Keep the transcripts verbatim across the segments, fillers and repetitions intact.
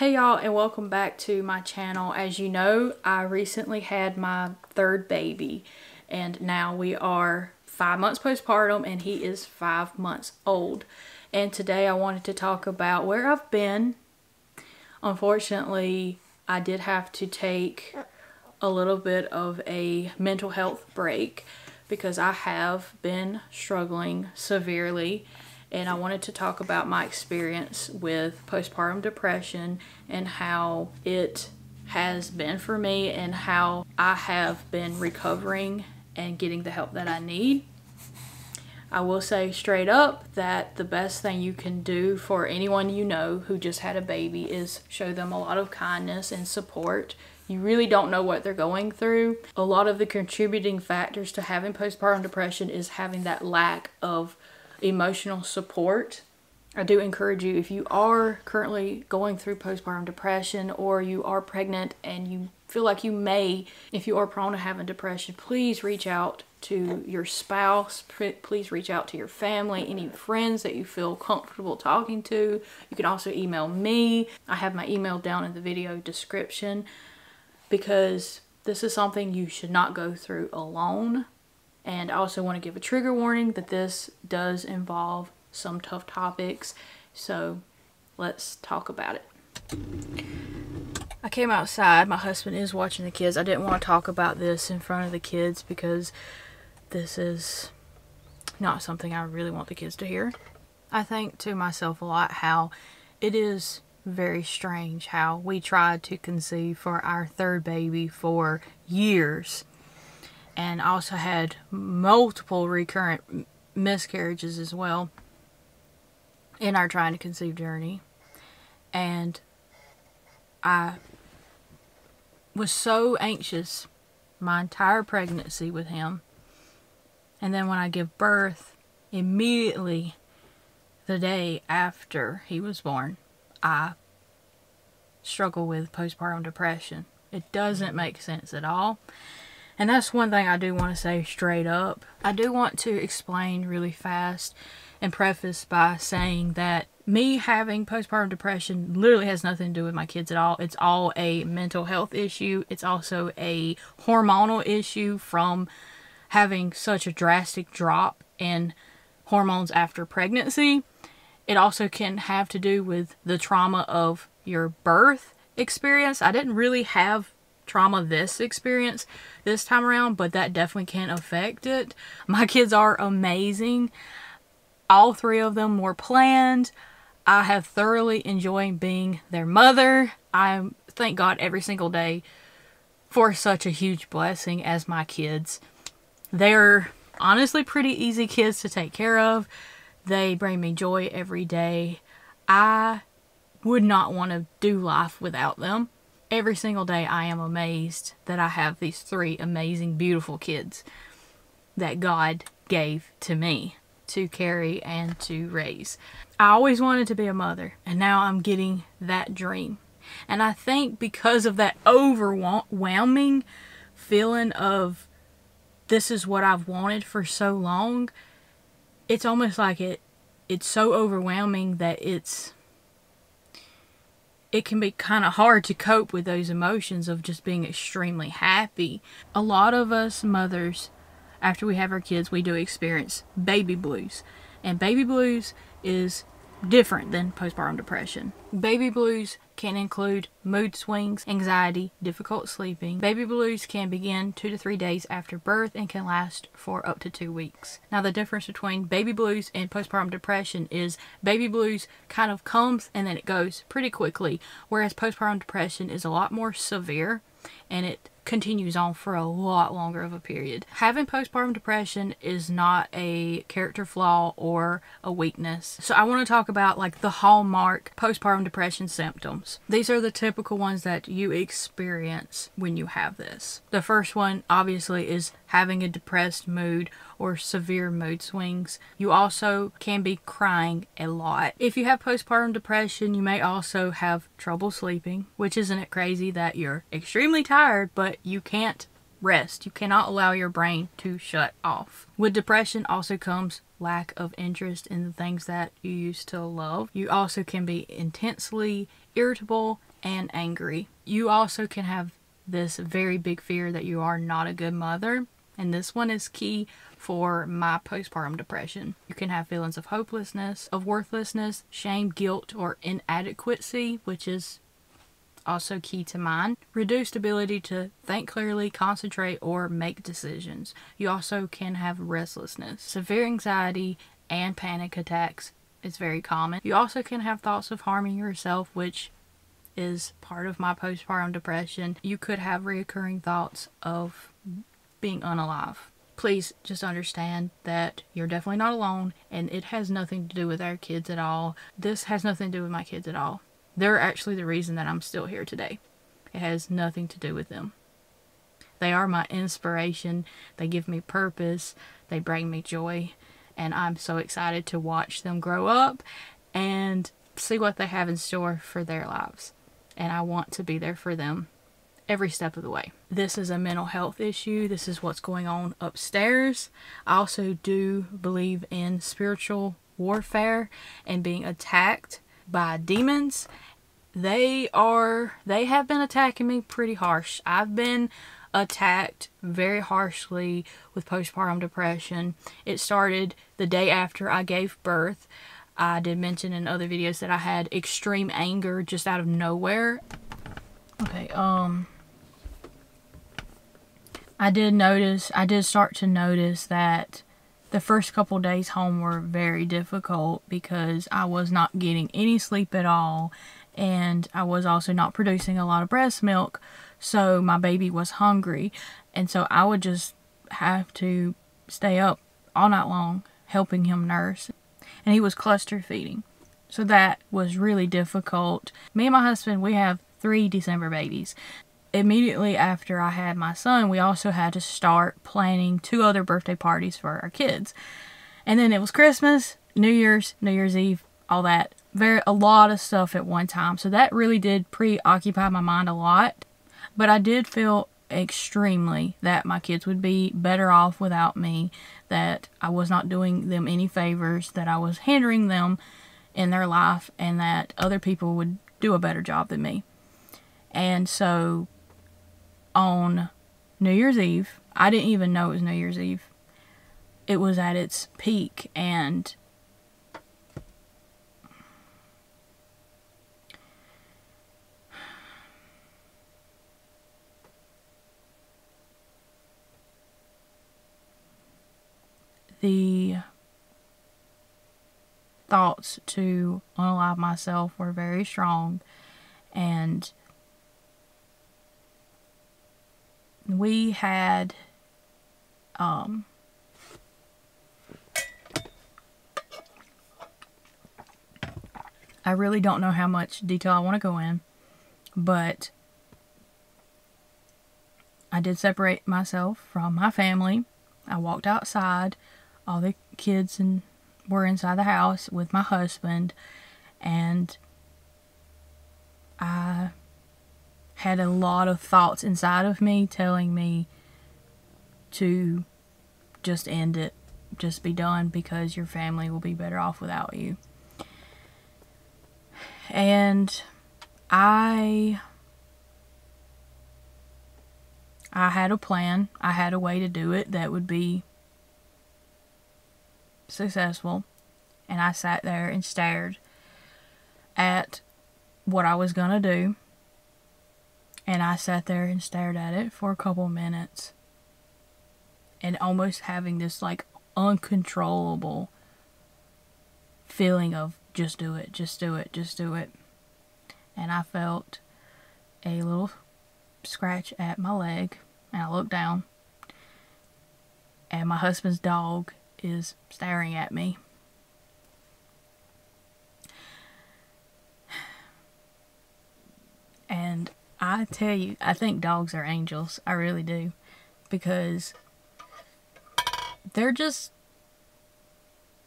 Hey y'all, and welcome back to my channel. As you know, I recently had my third baby and now we are five months postpartum and he is five months old. And today I wanted to talk about where I've been. Unfortunately, I did have to take a little bit of a mental health break because I have been struggling severely. And I wanted to talk about my experience with postpartum depression and how it has been for me and how I have been recovering and getting the help that I need. I will say straight up that the best thing you can do for anyone you know who just had a baby is show them a lot of kindness and support. You really don't know what they're going through. A lot of the contributing factors to having postpartum depression is having that lack of emotional support. I do encourage you, if you are currently going through postpartum depression or you are pregnant and you feel like you may, if you are prone to having depression, please reach out to your spouse, please reach out to your family, any friends that you feel comfortable talking to. You can also email me. I have my email down in the video description because this is something you should not go through alone. And I also want to give a trigger warning that this does involve some tough topics. So let's talk about it. I came outside. My husband is watching the kids. I didn't want to talk about this in front of the kids because this is not something I really want the kids to hear. I think to myself a lot how it is very strange how we tried to conceive for our third baby for years. And also had multiple recurrent miscarriages as well in our trying to conceive journey. And I was so anxious my entire pregnancy with him. And then when I give birth, immediately the day after he was born, I struggle with postpartum depression. It doesn't make sense at all. And that's one thing I do want to say straight up. I do want to explain really fast and preface by saying that me having postpartum depression literally has nothing to do with my kids at all. It's all a mental health issue. It's also a hormonal issue from having such a drastic drop in hormones after pregnancy. It also can have to do with the trauma of your birth experience. I didn't really have trauma this experience this time around, but that definitely can affect it. My kids are amazing. All three of them were planned. I have thoroughly enjoyed being their mother. I thank God every single day for such a huge blessing as my kids. They're honestly pretty easy kids to take care of. They bring me joy every day. I would not want to do life without them. Every single day I am amazed that I have these three amazing, beautiful kids that God gave to me to carry and to raise. I always wanted to be a mother, and now I'm getting that dream. And I think because of that overwhelming feeling of this is what I've wanted for so long, it's almost like it it's so overwhelming that it's it can be kind of hard to cope with those emotions of just being extremely happy. A lot of us mothers, after we have our kids, we do experience baby blues. And baby blues is different than postpartum depression. Baby blues can include mood swings, anxiety, difficult sleeping. Baby blues can begin two to three days after birth and can last for up to two weeks. Now the difference between baby blues and postpartum depression is baby blues kind of comes and then it goes pretty quickly, whereas postpartum depression is a lot more severe and it continues on for a lot longer of a period. Having postpartum depression is not a character flaw or a weakness. So I want to talk about like the hallmark postpartum depression symptoms. These are the typical ones that you experience when you have this. The first one obviously is having a depressed mood or severe mood swings. You also can be crying a lot. If you have postpartum depression, you may also have trouble sleeping, which isn't it crazy that you're extremely tired, but you can't rest. You cannot allow your brain to shut off. With depression also comes lack of interest in the things that you used to love. You also can be intensely irritable and angry. You also can have this very big fear that you are not a good mother. And this one is key for my postpartum depression. You can have feelings of hopelessness, of worthlessness, shame, guilt, or inadequacy, which is also key to mine. Reduced ability to think clearly, concentrate, or make decisions. You also can have restlessness. Severe anxiety and panic attacks is very common. You also can have thoughts of harming yourself, which is part of my postpartum depression. You could have recurring thoughts of being unalive. Please just understand that you're definitely not alone, and it has nothing to do with our kids at all. This has nothing to do with my kids at all. They're actually the reason that I'm still here today. It has nothing to do with them. They are my inspiration. They give me purpose. They bring me joy. And I'm so excited to watch them grow up and see what they have in store for their lives. And I want to be there for them every step of the way. This is a mental health issue. This is what's going on upstairs. I also do believe in spiritual warfare and being attacked by demons. They are, they have been attacking me pretty harsh. I've been attacked very harshly with postpartum depression. It started the day after I gave birth. I did mention in other videos that I had extreme anger just out of nowhere. Okay, um, I did notice, I did start to notice that the first couple days home were very difficult because I was not getting any sleep at all, and I was also not producing a lot of breast milk, so my baby was hungry, and so I would just have to stay up all night long helping him nurse, and he was cluster feeding, so that was really difficult. Me and my husband, we have three December babies. Immediately after I had my son, we also had to start planning two other birthday parties for our kids. And then it was Christmas, New Year's, New Year's Eve, all that. Very, a lot of stuff at one time. So that really did preoccupy my mind a lot. But I did feel extremely that my kids would be better off without me, that I was not doing them any favors, that I was hindering them in their life, and that other people would do a better job than me. And so on New Year's Eve, I didn't even know it was New Year's Eve. It was at its peak, and the thoughts to unalive myself were very strong, and we had, um, I really don't know how much detail I want to go in, but I did separate myself from my family. I walked outside. All the kids and were inside the house with my husband, and I had a lot of thoughts inside of me telling me to just end it, just be done, because your family will be better off without you. And I I had a plan. I had a way to do it that would be successful, and I sat there and stared at what I was gonna do. And I sat there and stared at it for a couple minutes. And almost having this like uncontrollable feeling of just do it, just do it, just do it. And I felt a little scratch at my leg. And I looked down. And my husband's dog is staring at me. And I tell you, I think dogs are angels. I really do. Because they're just,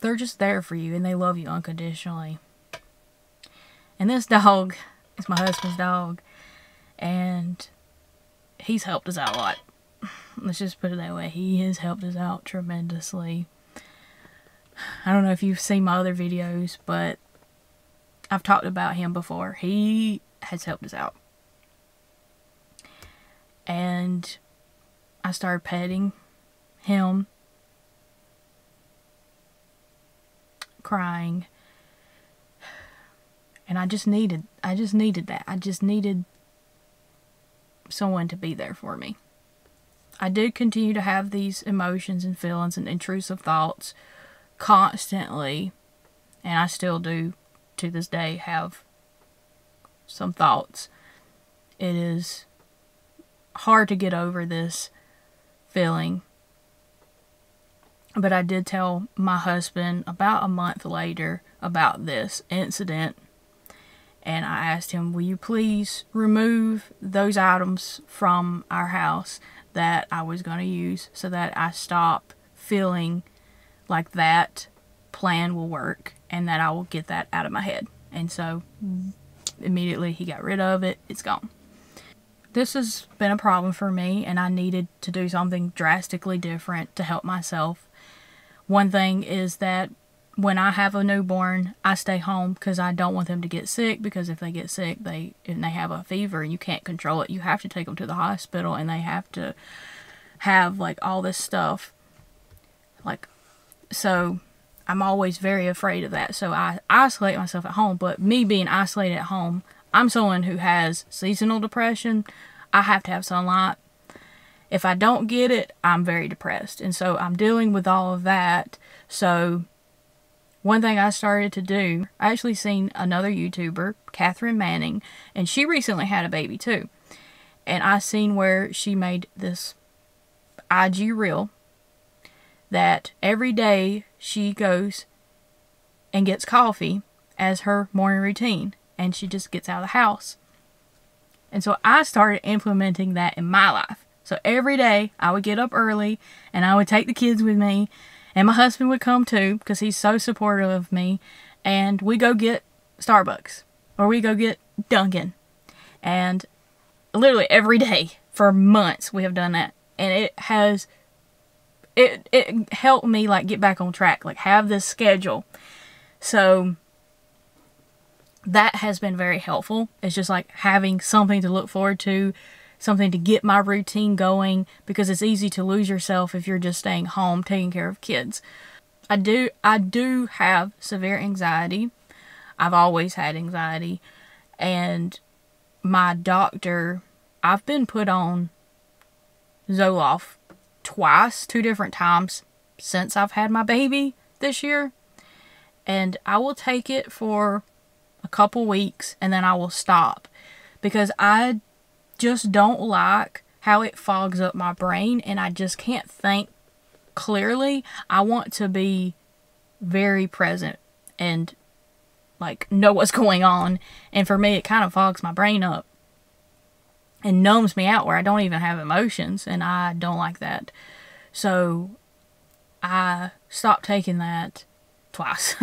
they're just there for you, and they love you unconditionally. And this dog is my husband's dog, and he's helped us out a lot. Let's just put it that way. He has helped us out tremendously. I don't know if you've seen my other videos, but I've talked about him before. He has helped us out. And I started petting him, crying, and I just needed, I just needed that. I just needed someone to be there for me. I did continue to have these emotions and feelings and intrusive thoughts constantly, and I still do to this day have some thoughts. It is hard to get over this feeling. But I did tell my husband about a month later about this incident, and I asked him, will you please remove those items from our house that I was going to use so that I stop feeling like that plan will work and that I will get that out of my head. And so immediately he got rid of it. It's gone. This has been a problem for me, and I needed to do something drastically different to help myself. One thing is that when I have a newborn, I stay home because I don't want them to get sick, because if they get sick they and they have a fever and you can't control it, you have to take them to the hospital and they have to have like all this stuff. Like, so I'm always very afraid of that. So I isolate myself at home, but me being isolated at home, I'm someone who has seasonal depression. I have to have sunlight. If I don't get it, I'm very depressed. And so I'm dealing with all of that. So one thing I started to do, I actually seen another YouTuber, Katherine Manning, and she recently had a baby too. And I seen where she made this I G reel that every day she goes and gets coffee as her morning routine. And she just gets out of the house. And so I started implementing that in my life. So every day I would get up early and I would take the kids with me. And my husband would come too because he's so supportive of me. And we go get Starbucks. Or we go get Dunkin'. And literally every day for months we have done that. And it has... It, it helped me like get back on track. Like have this schedule. So... that has been very helpful. It's just like having something to look forward to, something to get my routine going, because it's easy to lose yourself if you're just staying home taking care of kids. I do I do have severe anxiety. I've always had anxiety, and my doctor, I've been put on Zoloft twice, two different times since I've had my baby this year, and I will take it for a couple weeks and then I will stop, because I just don't like how it fogs up my brain and I just can't think clearly. I want to be very present and like know what's going on, and for me it kind of fogs my brain up and numbs me out where I don't even have emotions, and I don't like that. So I stopped taking that twice.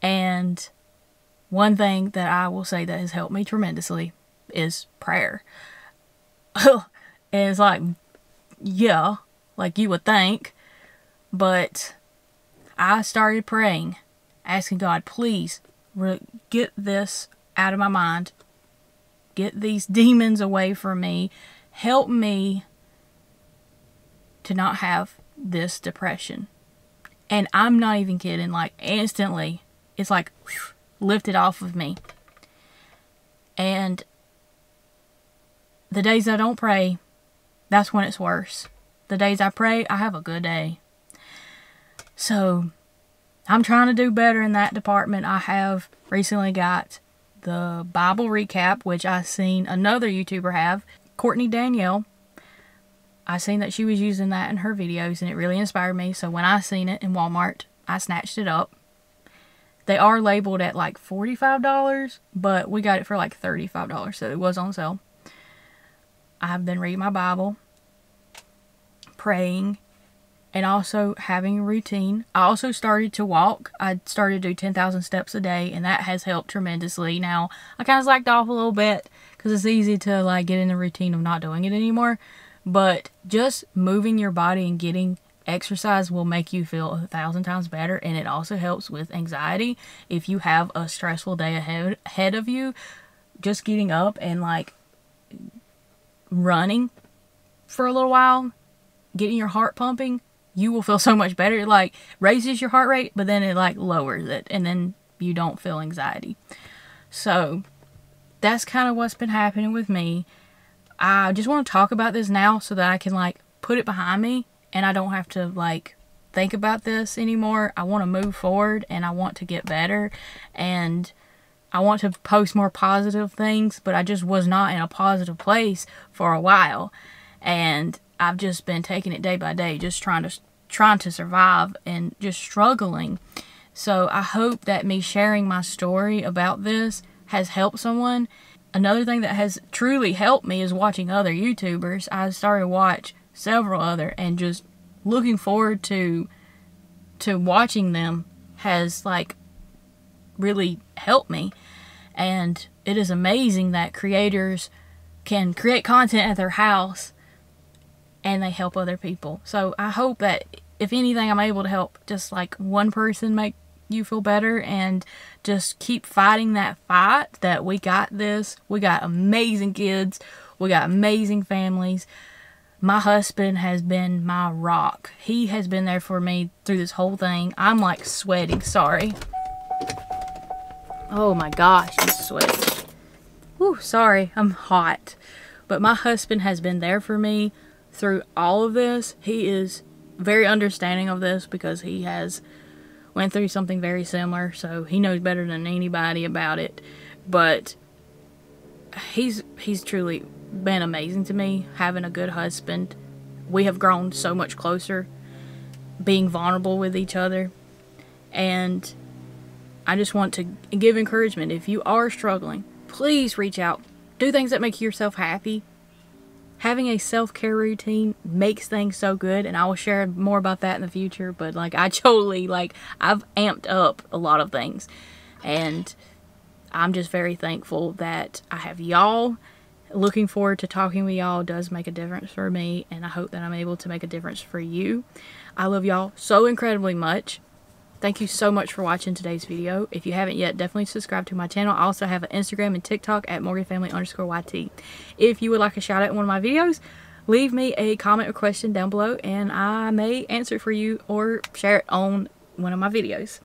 And one thing that I will say that has helped me tremendously is prayer. And it's like, yeah, like you would think, but I started praying, asking God, please get this out of my mind. Get these demons away from me. Help me to not have this depression. And I'm not even kidding, like instantly, it's like, whew, lifted off of me. And the days I don't pray, that's when it's worse. The days I pray, I have a good day. So I'm trying to do better in that department. I have recently got the Bible Recap, which I seen another YouTuber have, Courtney Danielle. I seen that she was using that in her videos, and it really inspired me. So when I seen it in Walmart, I snatched it up. They are labeled at like forty-five dollars, but we got it for like thirty-five dollars, so it was on sale. I've been reading my Bible, praying, and also having a routine. I also started to walk. I started to do ten thousand steps a day, and that has helped tremendously. Now, I kind of slacked off a little bit because it's easy to like get in the routine of not doing it anymore, But just moving your body and getting exercise will make you feel a thousand times better, and it also helps with anxiety. If you have a stressful day ahead ahead of you, just getting up and like running for a little while, getting your heart pumping, you will feel so much better. It like raises your heart rate, but then it like lowers it, and then you don't feel anxiety. So that's kind of what's been happening with me. I just want to talk about this now so that I can like put it behind me and I don't have to like think about this anymore. I want to move forward and I want to get better, and I want to post more positive things, but I just was not in a positive place for a while, and I've just been taking it day by day, just trying to trying to survive and just struggling. So I hope that me sharing my story about this has helped someone. Another thing that has truly helped me is watching other YouTubers. I started to watch several other, and just looking forward to to watching them has like really helped me. And it is amazing that creators can create content at their house and they help other people. So I hope that if anything I'm able to help just like one person make you feel better, and just keep fighting that fight that we got this. We got amazing kids, we got amazing families. My husband has been my rock. He has been there for me through this whole thing. I'm like sweating, sorry. Oh my gosh, I'm sweating. Whew, sorry, I'm hot. But my husband has been there for me through all of this. He is very understanding of this because he has went through something very similar, so he knows better than anybody about it. But he's he's truly been amazing to me, having a good husband. We have grown so much closer, being vulnerable with each other, and I just want to give encouragement. If you are struggling, please reach out. Do things that make yourself happy. Having a self-care routine makes things so good, and I will share more about that in the future. But like I totally like I've amped up a lot of things, and I'm just very thankful that I have y'all. Looking forward to talking with y'all does make a difference for me, and I hope that I'm able to make a difference for you. I love y'all so incredibly much. Thank you so much for watching today's video. If you haven't yet, definitely subscribe to my channel. I also have an Instagram and TikTok at morganfamily underscore Y T. If you would like a shout out in one of my videos, leave me a comment or question down below, and I may answer for you or share it on one of my videos.